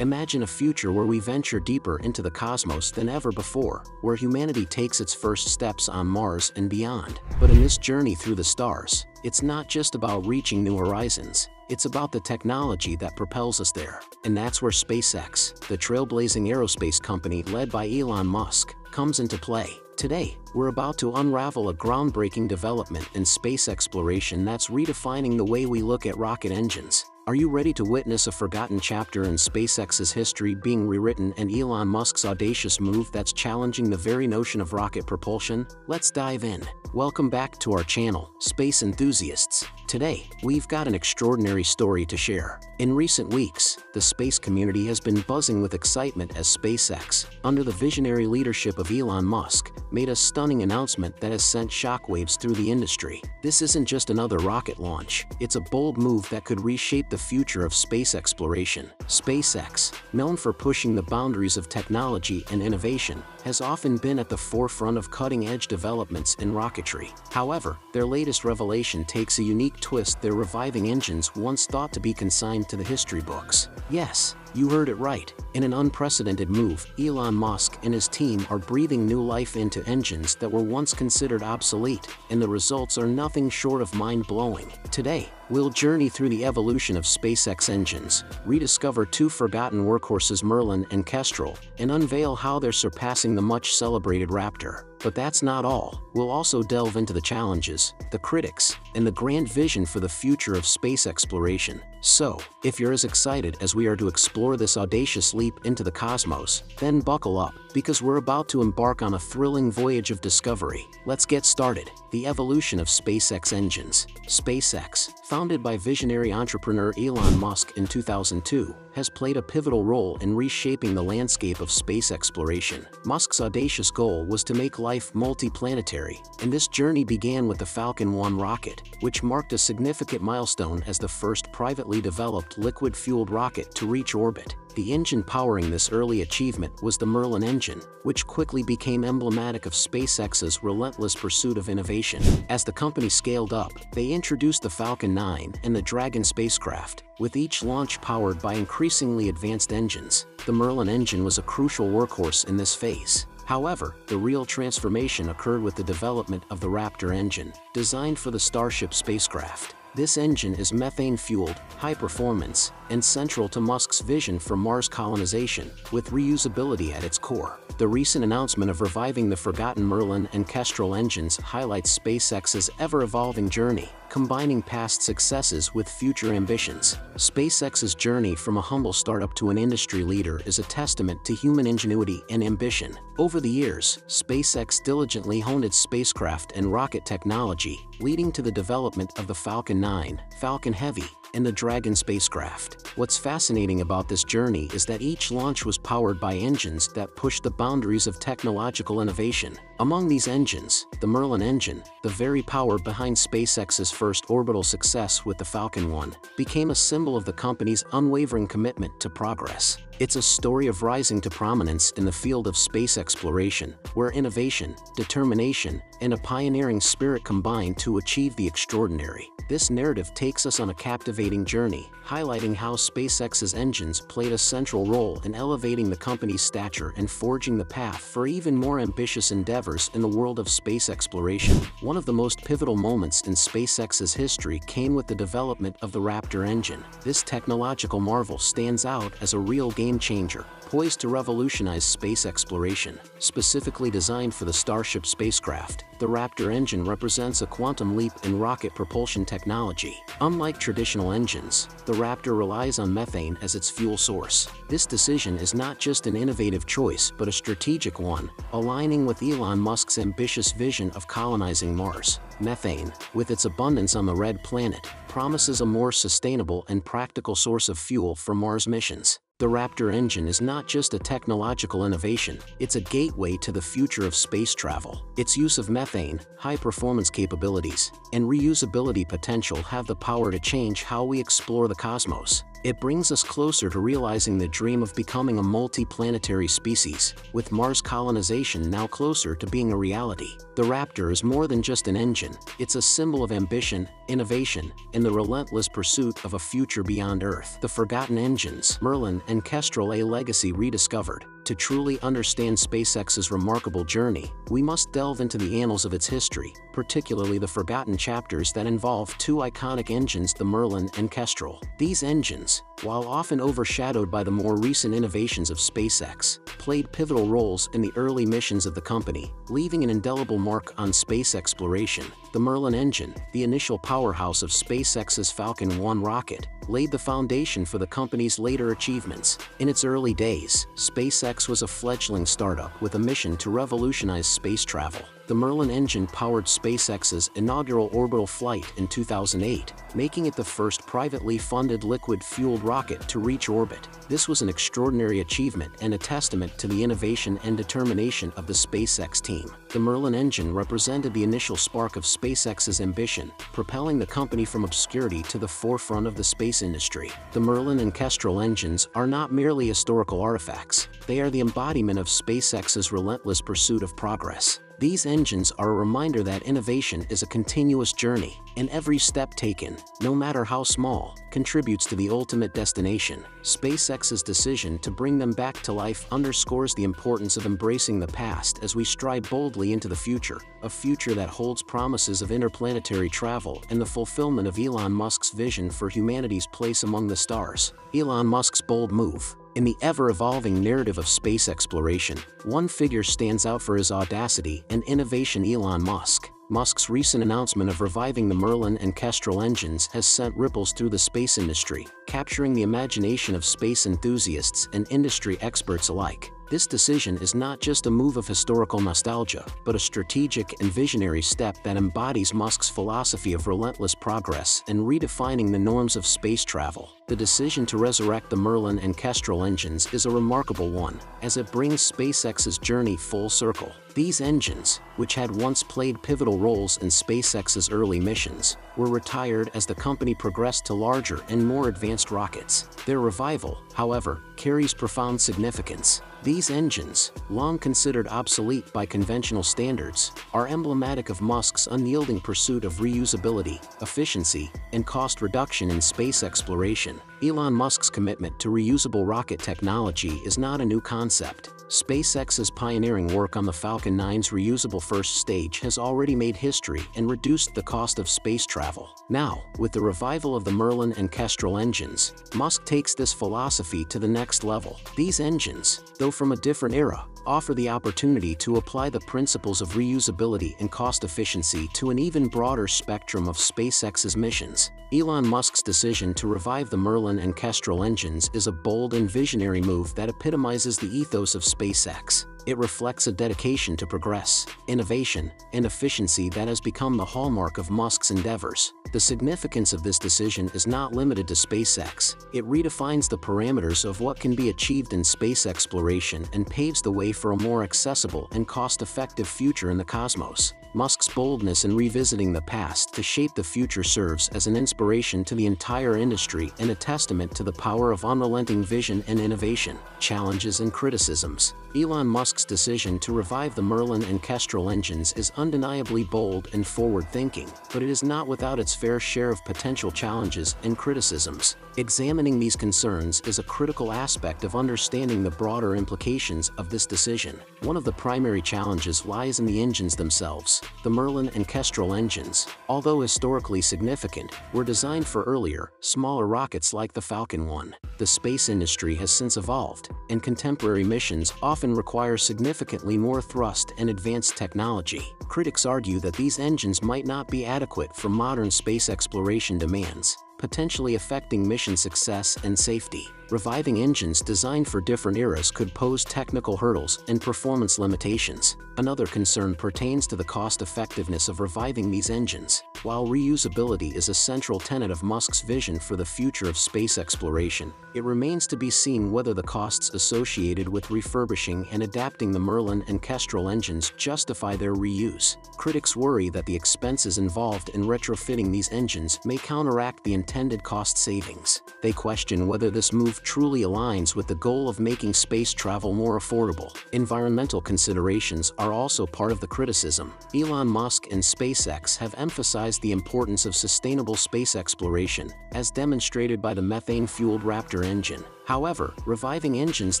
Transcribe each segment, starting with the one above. Imagine a future where we venture deeper into the cosmos than ever before, where humanity takes its first steps on Mars and beyond. But in this journey through the stars, it's not just about reaching new horizons, it's about the technology that propels us there. And that's where SpaceX, the trailblazing aerospace company led by Elon Musk, comes into play. Today, we're about to unravel a groundbreaking development in space exploration that's redefining the way we look at rocket engines. Are you ready to witness a forgotten chapter in SpaceX's history being rewritten and Elon Musk's audacious move that's challenging the very notion of rocket propulsion? Let's dive in. Welcome back to our channel, space enthusiasts. Today, we've got an extraordinary story to share. In recent weeks, the space community has been buzzing with excitement as SpaceX, under the visionary leadership of Elon Musk, made a stunning announcement that has sent shockwaves through the industry. This isn't just another rocket launch, it's a bold move that could reshape the future of space exploration. SpaceX, known for pushing the boundaries of technology and innovation, has often been at the forefront of cutting-edge developments in rocketry. However, their latest revelation takes a unique twist. Their reviving engines once thought to be consigned to the history books. Yes, you heard it right. In an unprecedented move, Elon Musk and his team are breathing new life into engines that were once considered obsolete, and the results are nothing short of mind-blowing. Today, we'll journey through the evolution of SpaceX engines, rediscover two forgotten workhorses, Merlin and Kestrel, and unveil how they're surpassing the much-celebrated Raptor. But that's not all. We'll also delve into the challenges, the critics, and the grand vision for the future of space exploration. So, if you're as excited as we are to explore this audacious leap into the cosmos, then buckle up, because we're about to embark on a thrilling voyage of discovery. Let's get started. The evolution of SpaceX engines. SpaceX, founded by visionary entrepreneur Elon Musk in 2002, has played a pivotal role in reshaping the landscape of space exploration. Musk's audacious goal was to make life multi-planetary, and this journey began with the Falcon 1 rocket, which marked a significant milestone as the first privately developed liquid-fueled rocket to reach orbit. The engine powering this early achievement was the Merlin engine, which quickly became emblematic of SpaceX's relentless pursuit of innovation. As the company scaled up, they introduced the Falcon 9 and the Dragon spacecraft, with each launch powered by increasingly advanced engines. The Merlin engine was a crucial workhorse in this phase. However, the real transformation occurred with the development of the Raptor engine, designed for the Starship spacecraft. This engine is methane-fueled, high-performance, and central to Musk's vision for Mars colonization, with reusability at its core. The recent announcement of reviving the forgotten Merlin and Kestrel engines highlights SpaceX's ever-evolving journey, combining past successes with future ambitions. SpaceX's journey from a humble startup to an industry leader is a testament to human ingenuity and ambition. Over the years, SpaceX diligently honed its spacecraft and rocket technology, leading to the development of the Falcon 9, Falcon Heavy, and the Dragon spacecraft. What's fascinating about this journey is that each launch was powered by engines that pushed the boundaries of technological innovation. Among these engines, the Merlin engine, the very power behind SpaceX's first orbital success with the Falcon 1, became a symbol of the company's unwavering commitment to progress. It's a story of rising to prominence in the field of space exploration, where innovation, determination, and a pioneering spirit combine to achieve the extraordinary. This narrative takes us on a captivating journey, highlighting how SpaceX's engines played a central role in elevating the company's stature and forging the path for even more ambitious endeavors in the world of space exploration. One of the most pivotal moments in SpaceX's history came with the development of the Raptor engine. This technological marvel stands out as a real game changer, poised to revolutionize space exploration. Specifically designed for the Starship spacecraft, the Raptor engine represents a quantum leap in rocket propulsion technology. Unlike traditional engines, the Raptor relies on methane as its fuel source. This decision is not just an innovative choice but a strategic one, aligning with Elon Musk's ambitious vision of colonizing Mars. Methane, with its abundance on the red planet, promises a more sustainable and practical source of fuel for Mars missions. The Raptor engine is not just a technological innovation, it's a gateway to the future of space travel. Its use of methane, high-performance capabilities, and reusability potential have the power to change how we explore the cosmos. It brings us closer to realizing the dream of becoming a multi-planetary species, with Mars colonization now closer to being a reality. The Raptor is more than just an engine, it's a symbol of ambition, innovation, and the relentless pursuit of a future beyond Earth. The Forgotten Engines, Merlin and Kestrel, a legacy rediscovered. To truly understand SpaceX's remarkable journey, we must delve into the annals of its history, particularly the forgotten chapters that involve two iconic engines, the Merlin and Kestrel. These engines, while often overshadowed by the more recent innovations of SpaceX, played pivotal roles in the early missions of the company, leaving an indelible mark on space exploration. The Merlin engine, the initial powerhouse of SpaceX's Falcon 1 rocket, laid the foundation for the company's later achievements. In its early days, SpaceX was a fledgling startup with a mission to revolutionize space travel. The Merlin engine powered SpaceX's inaugural orbital flight in 2008, making it the first privately funded liquid-fueled rocket to reach orbit. This was an extraordinary achievement and a testament to the innovation and determination of the SpaceX team. The Merlin engine represented the initial spark of SpaceX's ambition, propelling the company from obscurity to the forefront of the space industry. The Merlin and Kestrel engines are not merely historical artifacts, they are the embodiment of SpaceX's relentless pursuit of progress. These engines are a reminder that innovation is a continuous journey, and every step taken, no matter how small, contributes to the ultimate destination. SpaceX's decision to bring them back to life underscores the importance of embracing the past as we stride boldly into the future, a future that holds promises of interplanetary travel and the fulfillment of Elon Musk's vision for humanity's place among the stars. Elon Musk's bold move. In the ever-evolving narrative of space exploration, one figure stands out for his audacity and innovation: Elon Musk. Musk's recent announcement of reviving the Merlin and Kestrel engines has sent ripples through the space industry, capturing the imagination of space enthusiasts and industry experts alike. This decision is not just a move of historical nostalgia, but a strategic and visionary step that embodies Musk's philosophy of relentless progress and redefining the norms of space travel. The decision to resurrect the Merlin and Kestrel engines is a remarkable one, as it brings SpaceX's journey full circle. These engines, which had once played pivotal roles in SpaceX's early missions, were retired as the company progressed to larger and more advanced rockets. Their revival, however, carries profound significance. These engines, long considered obsolete by conventional standards, are emblematic of Musk's unyielding pursuit of reusability, efficiency, and cost reduction in space exploration. Elon Musk's commitment to reusable rocket technology is not a new concept. SpaceX's pioneering work on the Falcon 9's reusable first stage has already made history and reduced the cost of space travel. Now, with the revival of the Merlin and Kestrel engines, Musk takes this philosophy to the next level. These engines, though from a different era, offer the opportunity to apply the principles of reusability and cost efficiency to an even broader spectrum of SpaceX's missions. Elon Musk's decision to revive the Merlin and Kestrel engines is a bold and visionary move that epitomizes the ethos of SpaceX. It reflects a dedication to progress, innovation, and efficiency that has become the hallmark of Musk's endeavors. The significance of this decision is not limited to SpaceX. It redefines the parameters of what can be achieved in space exploration and paves the way for a more accessible and cost-effective future in the cosmos. Musk's boldness in revisiting the past to shape the future serves as an inspiration to the entire industry and a testament to the power of unrelenting vision and innovation. Challenges and criticisms. Elon Musk's decision to revive the Merlin and Kestrel engines is undeniably bold and forward-thinking, but it is not without its fair share of potential challenges and criticisms. Examining these concerns is a critical aspect of understanding the broader implications of this decision. One of the primary challenges lies in the engines themselves. The Merlin and Kestrel engines, although historically significant, were designed for earlier, smaller rockets like the Falcon 1. The space industry has since evolved, and contemporary missions often require significantly more thrust and advanced technology. Critics argue that these engines might not be adequate for modern space exploration demands, potentially affecting mission success and safety. reviving engines designed for different eras could pose technical hurdles and performance limitations. Another concern pertains to the cost-effectiveness of reviving these engines. While reusability is a central tenet of Musk's vision for the future of space exploration, it remains to be seen whether the costs associated with refurbishing and adapting the Merlin and Kestrel engines justify their reuse. Critics worry that the expenses involved in retrofitting these engines may counteract the intended cost savings. They question whether this move truly aligns with the goal of making space travel more affordable. Environmental considerations are also part of the criticism. Elon Musk and SpaceX have emphasized the importance of sustainable space exploration, as demonstrated by the methane-fueled Raptor engine. However, reviving engines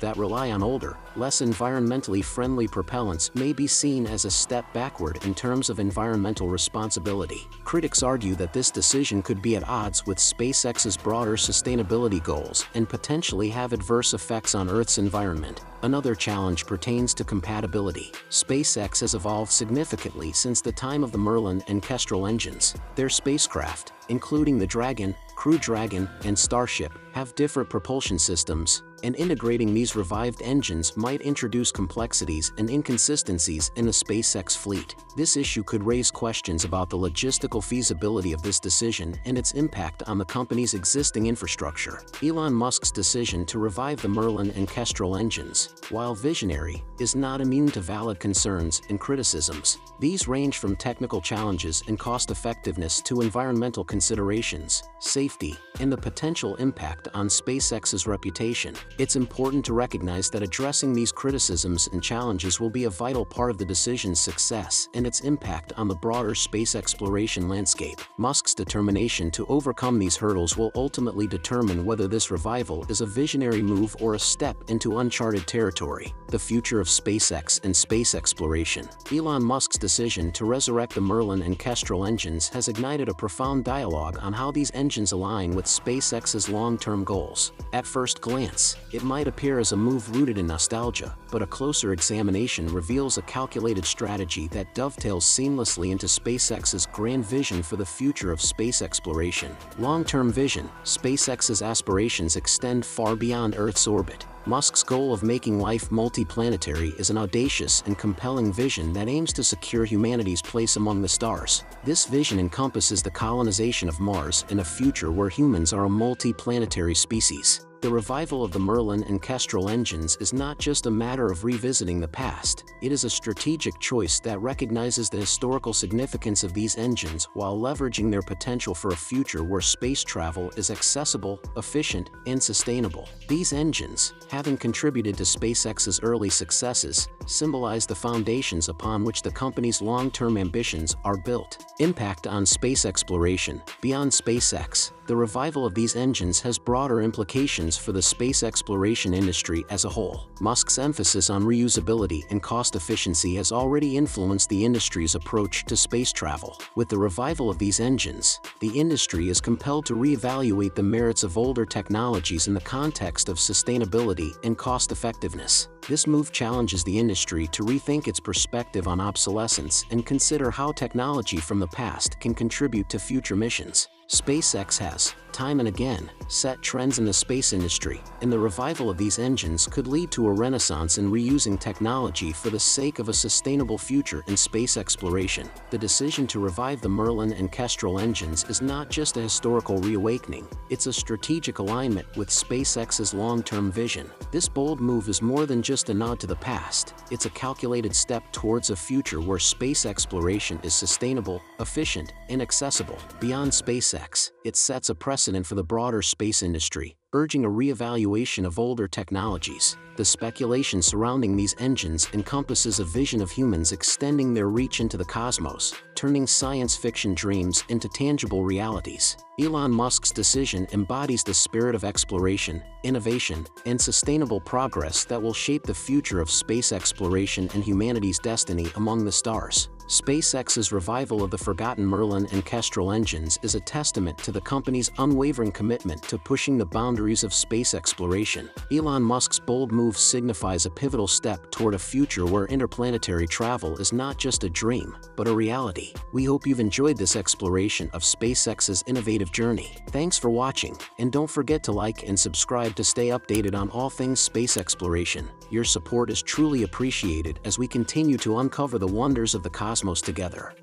that rely on older, less environmentally friendly propellants may be seen as a step backward in terms of environmental responsibility. Critics argue that this decision could be at odds with SpaceX's broader sustainability goals and potentially have adverse effects on Earth's environment. Another challenge pertains to compatibility. SpaceX has evolved significantly since the time of the Merlin and Kestrel engines. Their spacecraft, including the Dragon, Crew Dragon, and Starship, have different propulsion systems, and integrating these revived engines might introduce complexities and inconsistencies in the SpaceX fleet. This issue could raise questions about the logistical feasibility of this decision and its impact on the company's existing infrastructure. Elon Musk's decision to revive the Merlin and Kestrel engines, while visionary, is not immune to valid concerns and criticisms. These range from technical challenges and cost-effectiveness to environmental considerations, safety, and the potential impact on SpaceX's reputation. It's important to recognize that addressing these criticisms and challenges will be a vital part of the decision's success and its impact on the broader space exploration landscape. Musk's determination to overcome these hurdles will ultimately determine whether this revival is a visionary move or a step into uncharted territory. The future of SpaceX and space exploration. Elon Musk's decision to resurrect the Merlin and Kestrel engines has ignited a profound dialogue on how these engines align with SpaceX's long-term goals. At first glance, it might appear as a move rooted in nostalgia, but a closer examination reveals a calculated strategy that dovetails seamlessly into SpaceX's grand vision for the future of space exploration. Long-term vision, SpaceX's aspirations extend far beyond Earth's orbit. Musk's goal of making life multi-planetary is an audacious and compelling vision that aims to secure humanity's place among the stars. This vision encompasses the colonization of Mars and a future where humans are a multi-planetary species. The revival of the Merlin and Kestrel engines is not just a matter of revisiting the past, it is a strategic choice that recognizes the historical significance of these engines while leveraging their potential for a future where space travel is accessible, efficient, and sustainable. These engines, having contributed to SpaceX's early successes, symbolize the foundations upon which the company's long-term ambitions are built. Impact on space exploration. Beyond SpaceX, the revival of these engines has broader implications for the space exploration industry as a whole. Musk's emphasis on reusability and cost efficiency has already influenced the industry's approach to space travel. With the revival of these engines, the industry is compelled to reevaluate the merits of older technologies in the context of sustainability and cost effectiveness. This move challenges the industry to rethink its perspective on obsolescence and consider how technology from the past can contribute to future missions. SpaceX has, time and again, set trends in the space industry, and the revival of these engines could lead to a renaissance in reusing technology for the sake of a sustainable future in space exploration. The decision to revive the Merlin and Kestrel engines is not just a historical reawakening, it's a strategic alignment with SpaceX's long-term vision. This bold move is more than just a nod to the past, it's a calculated step towards a future where space exploration is sustainable, efficient, and accessible. Beyond SpaceX, it sets a precedent for the broader space industry, urging a reevaluation of older technologies. The speculation surrounding these engines encompasses a vision of humans extending their reach into the cosmos, turning science fiction dreams into tangible realities. Elon Musk's decision embodies the spirit of exploration, innovation, and sustainable progress that will shape the future of space exploration and humanity's destiny among the stars. SpaceX's revival of the forgotten Merlin and Kestrel engines is a testament to the company's unwavering commitment to pushing the boundaries of space exploration. Elon Musk's bold move signifies a pivotal step toward a future where interplanetary travel is not just a dream, but a reality. We hope you've enjoyed this exploration of SpaceX's innovative journey. Thanks for watching, and don't forget to like and subscribe to stay updated on all things space exploration. Your support is truly appreciated as we continue to uncover the wonders of the cosmos together.